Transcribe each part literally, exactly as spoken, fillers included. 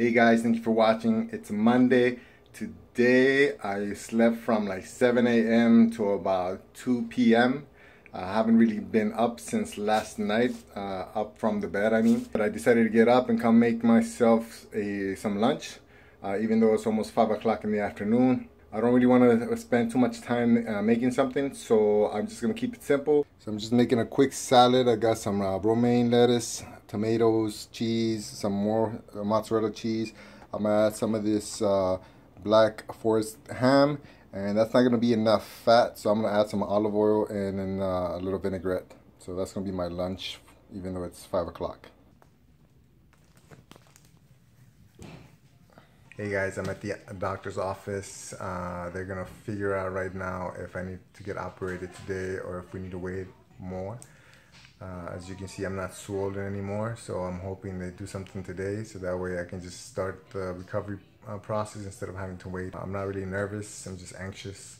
Hey guys, thank you for watching. It's Monday. Today I slept from like seven A M to about two P M I haven't really been up since last night, uh, up from the bed I mean. But I decided to get up and come make myself a, some lunch, uh, even though it's almost five o'clock in the afternoon. I don't really want to spend too much time uh, making something, so I'm just going to keep it simple. So I'm just making a quick salad. I got some uh, romaine lettuce, tomatoes, cheese, some more uh, mozzarella cheese. I'm going to add some of this uh, black forest ham, and that's not going to be enough fat, so I'm going to add some olive oil and then uh, a little vinaigrette. So that's going to be my lunch, even though it's five o'clock. Hey guys, I'm at the doctor's office. Uh, they're gonna figure out right now if I need to get operated today or if we need to wait more. Uh, as you can see, I'm not swollen anymore, so I'm hoping they do something today so that way I can just start the recovery uh, process instead of having to wait. I'm not really nervous, I'm just anxious.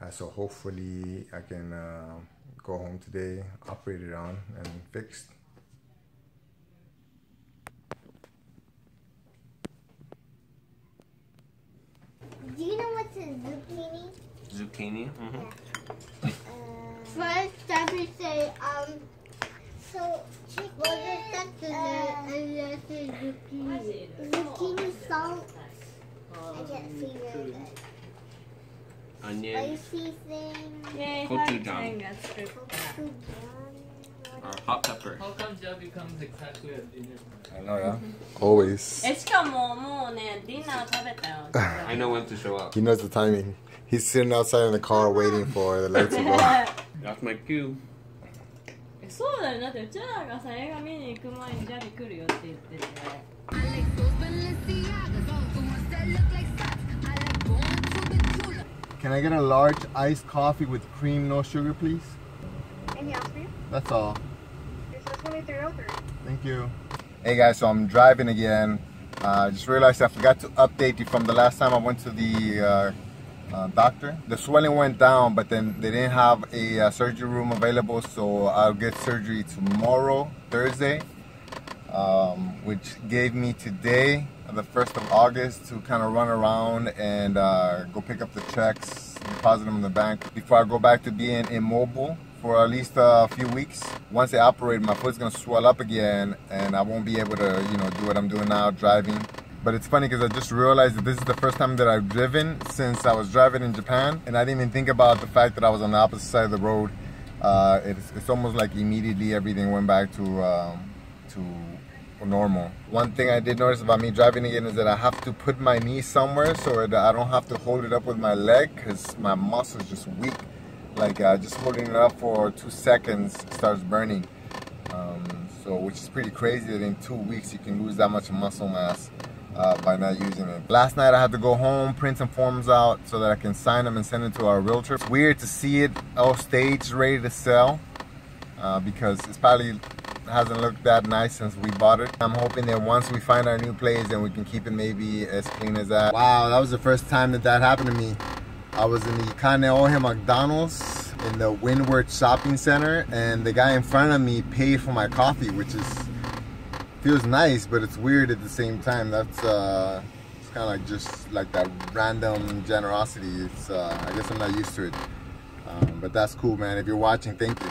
Uh, so hopefully I can uh, go home today, operated on and fixed. Do you know what's a zucchini? Zucchini? Mm-hmm. Yeah. First, let me say, um, so chicken, what is that uh, and let's say zucchini. Zucchini salt. I can't see very good. Onion. Spicy thing. Yeah, gochujang. Gochujang. Or hot pepper. How come Joe becomes exactly a dinner? I know, yeah. Always. I know when to show up. He knows the timing. He's sitting outside in the car waiting for the lights to go out. That's my cue. Can I get a large iced coffee with cream, no sugar, please? Anything else for you? That's all. Thank you. Hey guys, so I'm driving again. I uh, just realized I forgot to update you from the last time I went to the uh, uh, doctor. The swelling went down, but then they didn't have a uh, surgery room available, so I'll get surgery tomorrow, Thursday, um, which gave me today, the first of August, to kind of run around and uh, go pick up the checks, deposit them in the bank before I go back to being immobile for at least a few weeks. Once they operate, my foot's gonna swell up again and I won't be able to, you know, do what I'm doing now, driving. But it's funny because I just realized that this is the first time that I've driven since I was driving in Japan, and I didn't even think about the fact that I was on the opposite side of the road. Uh, it's, it's almost like immediately everything went back to, um, to normal. One thing I did notice about me driving again is that I have to put my knee somewhere so that I don't have to hold it up with my leg, because my muscle is just weak. Like uh, just holding it up for two seconds starts burning, um, so which is pretty crazy that in two weeks you can lose that much muscle mass uh, by not using it. Last night I had to go home, print some forms out so that I can sign them and send it to our realtor. It's weird to see it all staged, ready to sell, uh, because it's probably hasn't looked that nice since we bought it. I'm hoping that once we find our new place, then we can keep it maybe as clean as that. Wow, that was the first time that that happened to me. I was in the Kaneohe McDonald's in the Windward Shopping Center, and the guy in front of me paid for my coffee, which is feels nice, but it's weird at the same time. That's uh, it's kind of like just like that random generosity. It's uh, I guess I'm not used to it, um, but that's cool, man. If you're watching, thank you.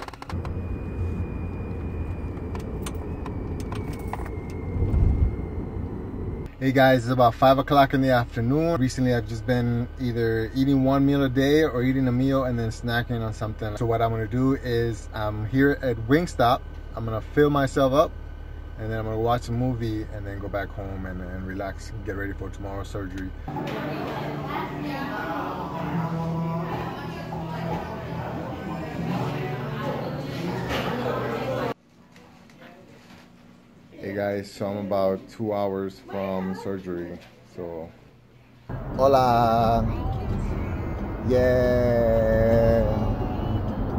Hey guys, it's about five o'clock in the afternoon. Recently, I've just been either eating one meal a day or eating a meal and then snacking on something. So what I'm gonna do is I'm here at Wingstop. I'm gonna fill myself up and then I'm gonna watch a movie and then go back home and, and relax and get ready for tomorrow's surgery. Guys, so I'm about two hours from surgery, so... Hola! Yeah!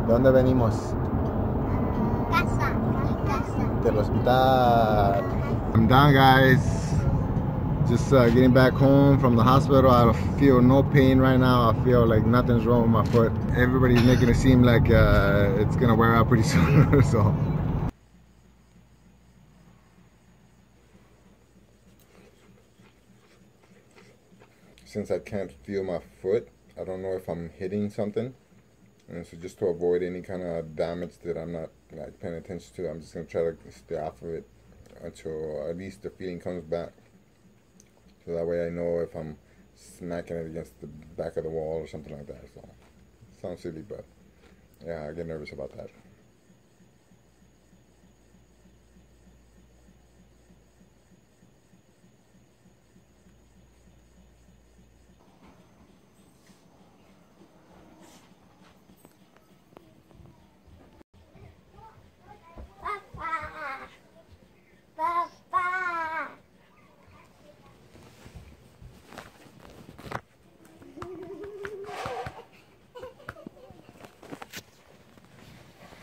¿De dónde venimos? Casa. Casa. Del hospital. I'm down, guys. Just uh, getting back home from the hospital. I feel no pain right now. I feel like nothing's wrong with my foot. Everybody's making it seem like uh, it's gonna wear out pretty soon, so... since I can't feel my foot, I don't know if I'm hitting something. And so just to avoid any kind of damage that I'm not like paying attention to, I'm just going to try to stay off of it until at least the feeling comes back. So that way I know if I'm smacking it against the back of the wall or something like that. So sounds silly, but yeah, I get nervous about that.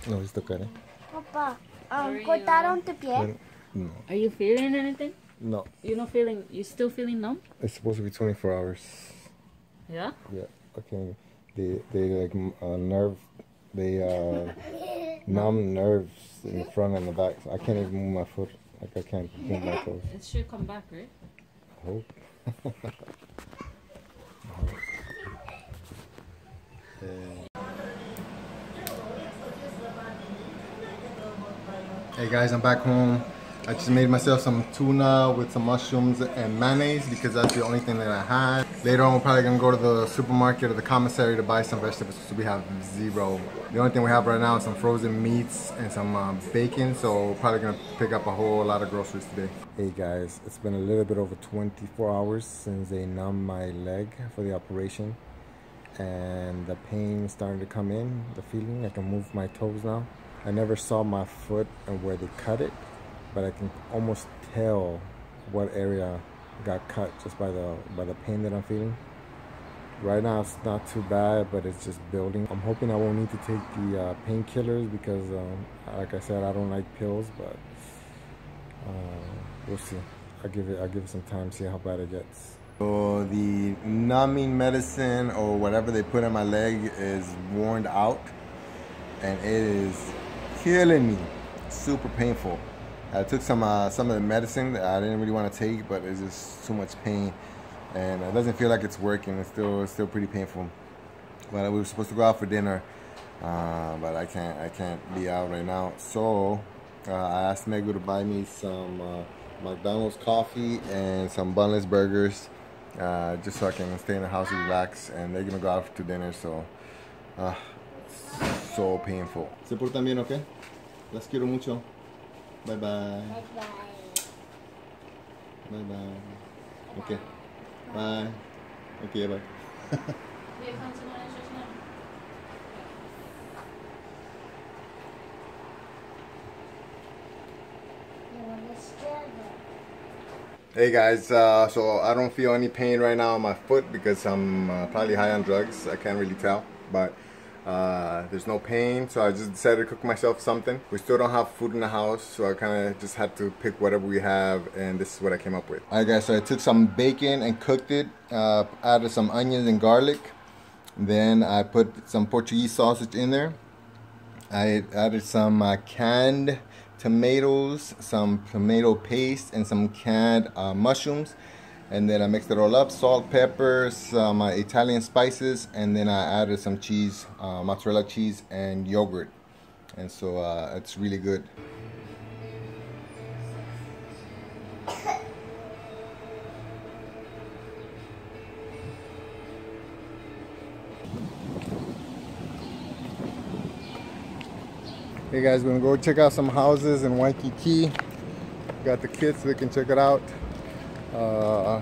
No, he's stuck at it. Papa, um, cortaron tu pie? No. Are you feeling anything? No. You're not feeling, you're still feeling numb? It's supposed to be twenty-four hours. Yeah? Yeah. Okay. They, they like, uh, nerve, they, uh, numb nerves in the front and the back. So I can't even move my foot. Like, I can't move my toes. It should come back, right? I hope. Yeah. Hey guys, I'm back home. I just made myself some tuna with some mushrooms and mayonnaise because that's the only thing that I had. Later on, we're probably gonna go to the supermarket or the commissary to buy some vegetables because we have zero. The only thing we have right now is some frozen meats and some um, bacon, so we're probably gonna pick up a whole lot of groceries today. Hey guys, it's been a little bit over twenty-four hours since they numbed my leg for the operation, and the pain started to come in, the feeling. I can move my toes now. I never saw my foot and where they cut it, but I can almost tell what area got cut just by the by the pain that I'm feeling. Right now it's not too bad, but it's just building. I'm hoping I won't need to take the uh, painkillers because, um, like I said, I don't like pills, but uh, we'll see. I'll give it. I'll give it some time. See how bad it gets. So the numbing medicine or whatever they put in my leg is worn out, and it is killing me, super painful. I took some uh, some of the medicine that I didn't really want to take, but it's just too much pain, and it doesn't feel like it's working. It's still it's still pretty painful. But we were supposed to go out for dinner, uh, but I can't I can't be out right now. So uh, I asked Megu to buy me some uh, McDonald's coffee and some bunless burgers, uh, just so I can stay in the house and relax. And they're gonna go out to dinner, so. Uh, So painful. Se portan bien, okay? Las quiero mucho. Bye bye. Bye bye. Bye bye. Okay. Bye. Okay, bye. Hey guys, uh, so I don't feel any pain right now on my foot because I'm uh, probably high on drugs. I can't really tell, but. Uh, there's no pain, so I just decided to cook myself something. We still don't have food in the house, so I kind of just had to pick whatever we have, and this is what I came up with. Alright guys, so I took some bacon and cooked it, uh, added some onions and garlic. Then I put some Portuguese sausage in there. I added some uh, canned tomatoes, some tomato paste, and some canned uh, mushrooms. And then I mixed it all up, salt, pepper, some uh, Italian spices, and then I added some cheese, uh, mozzarella cheese, and yogurt. And so uh, it's really good. Hey guys, we're gonna go check out some houses in Waikiki. Got the kids so they can check it out. Uh,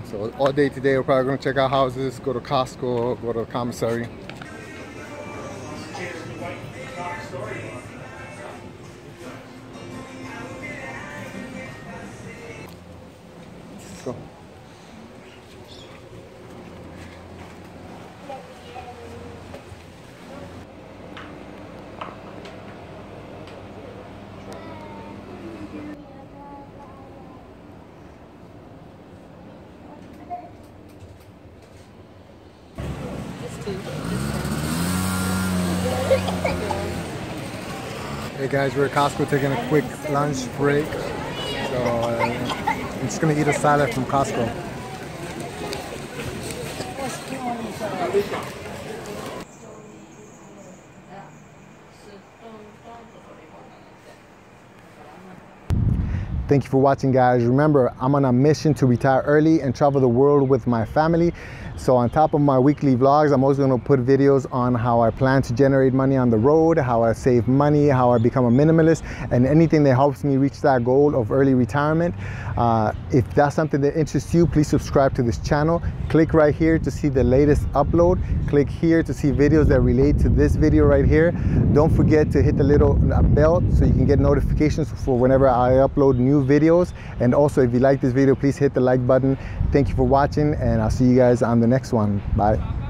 so all day today we're probably going to check out houses, go to Costco, go to the commissary. Let's go. Hey guys, we're at Costco taking a quick lunch break, so uh, I'm just gonna eat a salad from Costco. Thank you for watching, guys. Remember, I'm on a mission to retire early and travel the world with my family. So on top of my weekly vlogs, I'm also going to put videos on how I plan to generate money on the road, how I save money, how I become a minimalist, and anything that helps me reach that goal of early retirement. Uh, if that's something that interests you, please subscribe to this channel. Click right here to see the latest upload. Click here to see videos that relate to this video right here. Don't forget to hit the little bell so you can get notifications for whenever I upload new New videos. And also, if you like this video, please hit the like button. Thank you for watching, and I'll see you guys on the next one. Bye.